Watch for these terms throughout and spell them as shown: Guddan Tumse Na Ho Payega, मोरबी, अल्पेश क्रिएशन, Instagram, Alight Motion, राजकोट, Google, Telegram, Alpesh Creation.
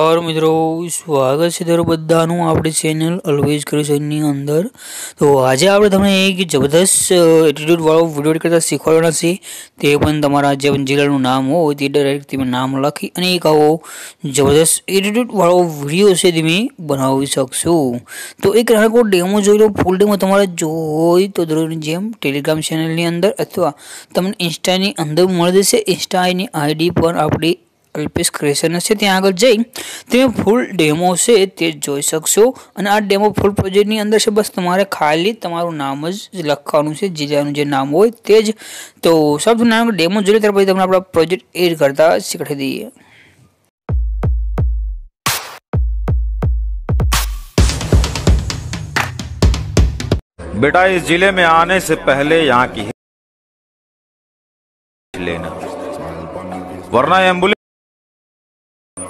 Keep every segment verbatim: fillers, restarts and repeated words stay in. और मित्रों स्वागत है तेरू बधानु आपड़ी चैनल अल्पेश क्रिएशन अंदर। तो आज आप तमने एक जबरदस्त एटीट्यूड वालों वीडियो करता शीखवाड़ना है। तो पण तमारा जे जिल्लानुं नाम हो ते डायरेक्ट तमे नाम लखी अने एक आवो जबरदस्त एटीट्यूड वालों वीडियो से तमे बनावी शकशो। तो एक राको डेमो जोई लो, फूल डेमो तमारे जोई तो दररोजनी जेम टेलिग्राम चैनलनी अंदर अथवा तमने इंस्टानी अंदर मळी जशे। इंस्टानी आईडी पर आपड़ी अल्पेश क्रिएशन से त्या आगे जाइ ते फूल डेमो से ते जोई सकशो। अने आ डेमो फूल प्रोजेक्ट नी अंदर से बस तमारे खाली तमारू नाम ज लखवानुं छे, जीजानुं जे नाम होय ते ज। तो सब नाम डेमो जोई त्यार पछी तमने आपणो प्रोजेक्ट एड करता शीखवाडी दीए। बेटा इस जिले में आने से पहले यहाँ की लेना, वरना एम्बुलेंस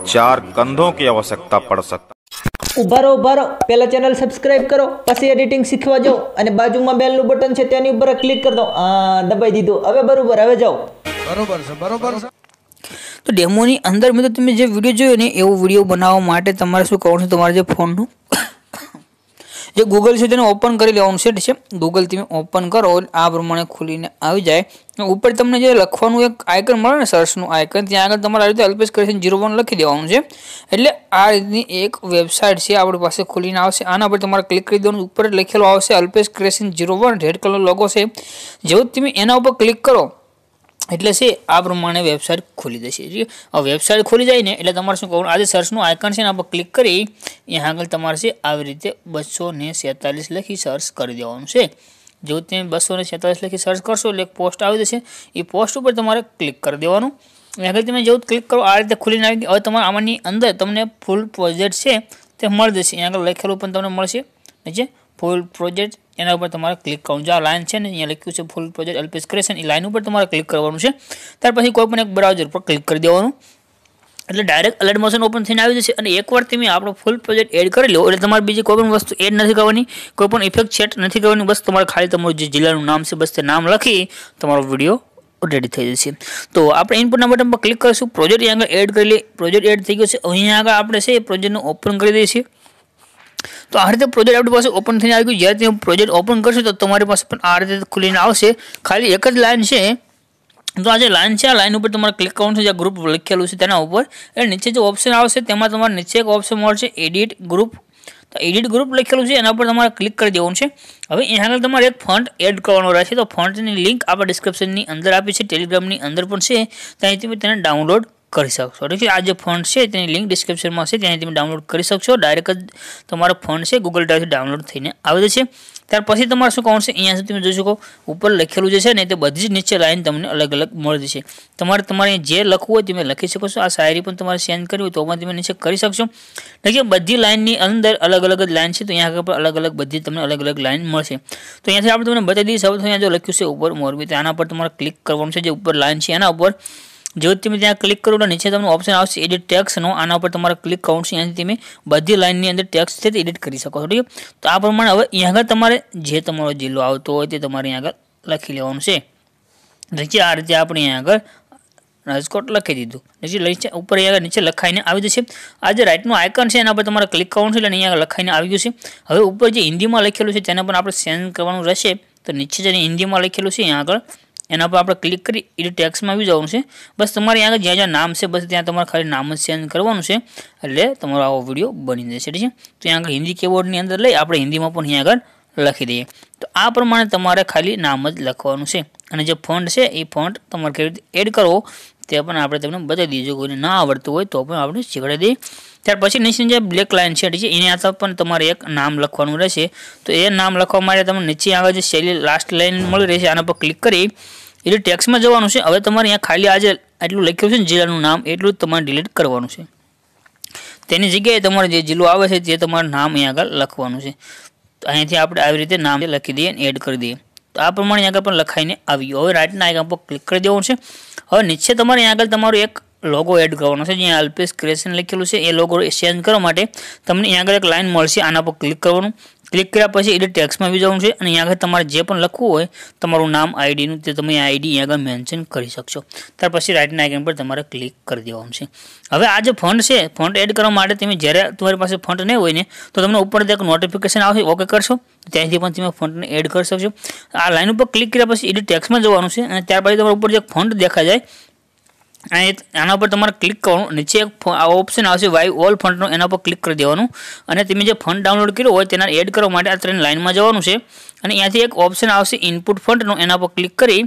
चार कंधों की आवश्यकता पड़ सकता। उभारो उभारो पहला चैनल सब्सक्राइब करो, पछी एडिटिंग सीखवा जाओ अने बाजू में बेल નું बटन छे તેની ઉપર ક્લિક કરી દો। આ દબાઈ દીધો, હવે બરોબર, હવે જાઓ બરોબર છે, બરોબર છે। તો ડેમો ની અંદર મિત્રો તમે જે વિડિયો જોયો ને એવો વિડિયો બનાવવા માટે તમારે શું કરવાનું છે, તમારા જે ફોન નું જે Google છે તેને ઓપન કરી લેવાનું છે। Google તમે ઓપન કરો, આ પ્રમાણે ખુલીને આવી જાય। ઉપર તમને જે લખવાનું એક આઇકન મળે ને, સર્ચ નું આઇકન, ત્યાં આગળ તમારે આ રીતે અલ્પેશ ક્રિએશન ઝીરો વન લખી દેવાનું છે। એટલે આ રીતની એક વેબસાઇટ છે આપણી પાસે ખુલીને આવશે। આના પર તમારે ક્લિક કરી દેવાનું, ઉપર લખેલું આવશે Alpesh creation zero one, red colour logo છે। જો તમે એના ઉપર ક્લિક કરો એટલે છે આ પ્રમાણે વેબસાઇટ ખોલી જશે। આ વેબસાઇટ ખોલી જાય ને એટલે તમારે શું કરવાનું, આજે સર્ચનું આઇકન છે ને આપણે ક્લિક કરી અહીંયા આગળ તમારે છે આવી રીતે બસો ને સેતાલીસ લખી સર્ચ કરી દેવાનું છે। જો તમે બસો ને સેતાલીસ લખી સર્ચ કરશો એટલે એક પોસ્ટ આવી જશે, એ પોસ્ટ ઉપર તમારે ક્લિક કરી દેવાનું। અહીંયા આગળ તમે જેવું ક્લિક કરો આ રીતે ખુલીને આવી ગઈ। હવે તમારે આમાંની અંદર તમને ફૂલ પ્રોજેક્ટ છે તે મળી જશે, અહીંયા આગળ લખેલું પણ તમને મળશે નીચે फूल प्रोजेक्ट। एना पर तमारे क्लिक करवानुं छे। आ लाइन छे ने अहींया लख्युं छे फूल प्रोजेक्ट अल्पेश क्रिएशन, ए लाइन पर तमारे क्लिक करवानुं छे। त्यार पछी कोईपण एक ब्राउजर पर क्लिक करी देवानुं एटले डायरेक्ट अलर्ट मोशन ओपन थईने आवी जशे। अने एकवार तमे आपणो फूल प्रोजेक्ट एड करी लो एटले तमारे बीजी कोईपण वस्तु एड नथी करवानी, कोईपण इफेक्ट सेट नथी करवानी। बस तमारे खाली तमारुं जे जिल्लानुं नाम छे बस ते नाम लखी तमारो विडियो रेडी थी जैसे। तो आप इनपुट बटन पर क्लिक करीशुं, प्रोजेक्ट अहींया आगळ एड करी लीए। प्रोजेक्ट एड थी गयो छे, अहींया आगळ आपणे छे प्रोजेक्टने ओपन करी दईए। तो आ रीते प्रोजेक्ट आपणी पास ओपन थईने आवी गयो। ज्यारे प्रोजेक्ट ओपन करशो तो तमारी पास पण आ रीते खुलीने आवशे। खाली एक ज लाइन छे, तो आ जे लाइन छे आ लाइन उपर तमारे क्लिक करवानुं छे, जे ग्रुप लखेलुं छे तेना उपर। ए नीचे जो ऑप्शन आवशे तेमां तमारे नीचे एक ऑप्शन मळशे एडिट ग्रुप, तो एडिट ग्रुप लखेलुं छे एना पर तमारे क्लिक करी देवुं छे। हवे एना आगळ तमारे एक फॉन्ट एड करवानो रहेशे। तो फॉन्टनी लिंक आपणे डिस्क्रिप्शननी अंदर आपी छे, टेलिग्रामनी अंदर पण छे, त्यांथी तमे तेने डाउनलोड कर सकशो। ठीक है, आ जे फॉन्ट छे तेनी लिंक डिस्क्रिप्शन में छे, त्यांथी तमे डाउनलोड कर सकशो। डायरेक्ट तमारो फॉन्ट छे गूगल ड्राइव से डाउनलोड थईने आवे छे। त्यार पछी तमारे शुं कहों छे, अहींया सुधी तमे जोई शको उपर लखेलुं जे छे ने ते बधी ज नीचे लाइन तमने अलग अलग मळी जशे। तमारे तमारे जे लखवुं होय तमे लखी शको छो। आ शायरी पण तमारे सेंड करवी होय तो पण तमे नीचे करी शकशो। ठीक है, बधी लाइननी अंदर अलग अलग लाइन छे, तो अहींया आगळ अलग अलग बधी तमने अलग अलग लाइन मळशे। तो अहींयाथी आपणे तमने बतावी दीए। सबथी अहींया जो लख्युं छे उपर मोरबी, तो आना पर तमारे क्लिक करवानुं छे, जे उपर लाइन छे एना उपर। जो तमे त्यां क्लिक करो तो नीचे तमने ऑप्शन आवशे एडिट टेक्स्ट नो, आना पर तमारे क्लिक करो छे, यांथी तमे बधी लाइननी अंदर टेक्स्ट छे ते एडिट करी शको। ठीक है, तो आ प्रमाणे हवे अहींया आगळ तमारे जे तमारो जिल्लो आवतो होय ते तमारे अहींया आगळ लखी लेवानुं छे। नीचे आ रीते आपणे अहींया आगळ राजकोट लखी दीधुं, नीचे नीचे उपर अहींया नीचे लखाईने आवी जशे। आ जे राइटनुं आइकन छे एना पर तमारे क्लिक करवानुं छे, अने अहींया लखाईने आवी गयुं छे। हवे उपर जे हिंदीमां लखेलुं छे तेना पर आपणे सेंड करवानुं रहेशे। तो नीचे जे हिंदीमां लखेलुं छे अहींया आगळ एना पर आप क्लिक करी एडिट टेक्स्ट में भी जाऊँ से। बस तमारे यहाँ ज्या ज्या नाम से बस त्यां तमारे खाली नाम सेंड करवानुं छे एटले तमारो आवो विडियो बनी जशे। ठीक है, तो यहाँ हिंदी कीबोर्डनी अंदर लई आपणे हिंदी में पण अहींया आगळ लखी दઈએ। तो आ प्रमाणे तमारे खाली नाम ज लखवानुं छे। अने जे फॉन्ट छे ए फॉन्ट तमारे केवी रीते एड करो ते पण आपणे तमने बतावी दीजो, कोईने ना आवडतुं होय तो पण आपणे शीखवाडी दे। त्यार पछी नीचे जे ब्लेक लाइन छे एनी आथवा पण तमारे एक नाम लखवानुं रहेशे। तो ए नाम लखवा माटे तमने नीचे आवे जे छेल्ली लास्ट लाइन मळी रहेशे आना पर क्लिक करी एडिट टेक्स्ट में जवानुं छे। हवे तमारे अहींया खाली आज आटलुं लख्युं छे जिल्लानुं नाम, एटलुं तमारे डिलीट करवानुं छे। तेनी जग्याए तमारे जे जिल्लो आवे छे ते तमारे नाम अहींया आगळ लखवानुं छे। तो अहींथी आपणे આવી રીતે નામ લખી દઈએ અને એડ કરી દઈએ। તો આ પ્રમાણે અહીંયા આગળ પણ લખાઈને આવી ગયું। હવે રાઇટના આઇકન પર ક્લિક કરી દેવાનું છે। હવે નીચે તમારે અહીંયા આગળ તમારો એક લોગો એડ કરવાનો છે, જે અલ્પેશ ક્રિએશન લખેલું છે। એ લોગો ચેન્જ કરવા માટે તમને અહીંયા આગળ એક લાઇન મળશે, આના પર ક્લિક કરવાનું। क्लिक કર્યા પછી એડિટ ટેક્સ્ટમાં આવી જવાનું છે અને અહીંયા આગળ તમારે જે પણ લખવું હોય તમારું નામ આઈડી નું તે તમે આઈડી અહીંયા આગળ મેન્શન કરી શકશો ત્યાર પછી રાઈટ ના આઇકન પર તમારે ક્લિક કરી દેવાનું છે હવે આ જે ફોન્ટ છે ફોન્ટ એડ કરવા માટે તમે જ્યારે તમારી પાસે ફોન્ટ ન હોય ને તો તમને ઉપર એક નોટિફિકેશન આવશે ઓકે કરશો ત્યાંથી પણ તમે ફોન્ટને એડ કરી શકશો આ લાઈન ઉપર ક્લિક કર્યા પછી એડિટ ટેક્સ્ટમાં જવાનું છે અને ત્યાર પછી તમારા ઉપર જે ફોન્ટ દેખાય જાય आना पर तमारे क्लिक करवानुं नीचे एक ऑप्शन आवशे वाई ऑल फॉन्ट नो एना पर क्लिक कर देवानुं अने तमे जे फॉन्ट डाउनलॉड कर्यो होय तेना एड करवा माटे आ त्रण लाइन में जवानुं छे अने अहींथी एक ऑप्शन आवशे इनपुट फॉन्ट नो एना पर क्लिक करी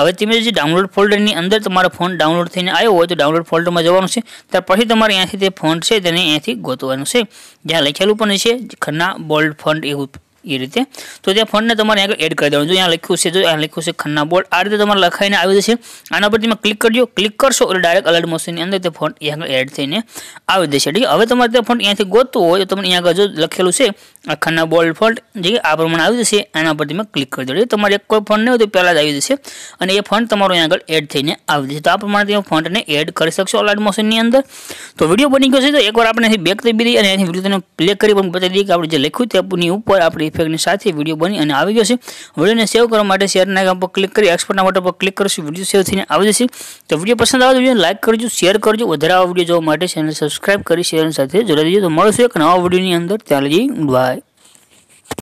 हवे तमे जे डाउनलॉड फोल्डर नी अंदर तमारो फॉन्ट डाउनलॉड थईने आव्यो होय तो डाउनलॉड फोल्डर में जवानुं छे त्यार पछी तमारे अहींथी ते फॉन्ट छे तेने अहींथी गोतवानुं छे ज्यां लखेलुं पण छे खन्ना बोल्ड फॉन्ट एवुं ये रीते तो त्या फॉन्ट ने तमारे आगे एड कर देवानुं जो यहाँ लख्युं छे जो यहाँ लख्युं छे खन्ना बोल्ड आ रीते तमारे लखाईने आवी जशे आना पर तमे क्लिक करजो क्लिक करशो એટલે डायरेक्ट अलर्ट मोशन ની અંદર તે ફોન્ટ અહીં આગળ એડ થઈને આવી જશે એટલે હવે તમારે તે ફોન્ટ અહીંથી ગોતવું હોય તો તમને અહીં આગળ જો લખેલું છે ખન્ના બોલ્ડ ફોન્ટ જે આ પ્રમાણે આવી જશે આના પર તમે ક્લિક કરી દેજો તમારે એક કોઈ ફોન્ટ ન હોય તો પહેલા જ આવી જશે અને એ ફોન્ટ તમારો અહીં આગળ એડ થઈને આવી જશે તો આ પ્રમાણે તમે ફોન્ટને એડ કરી શકશો અલર્ટ મોશન ની અંદર તો વિડિયો બની ગયો છે તો એકવાર આપણે અહીં બેક થઈ બી અને અહીં વિડિયોને પ્લે કરી પણ બતાવી દઈએ કે આપણે જે લખ્યું તે ની ઉપર આપણી ઇફેક્ટની સાથે વિડિયો બની અને આવી ગયો છે વિડિયોને સેવ કરવા માટે શેરના આઇકન પર ક્લિક કરી એક્સપોર્ટના બટન પર ક્લિક કરશું વિડિયો સેવ થઈને આવી જશે તો વિડિયો પસંદ આવે वीडियो लाइक करजो शेयर करजो वधारे आवा वीडियो जोवा माटे चैनल सब्सक्राइब करी शेयर साथे जोड़ी दीजिए तो मळशुं एक नवा वीडियो नी अंदर त्यां लगी बाय।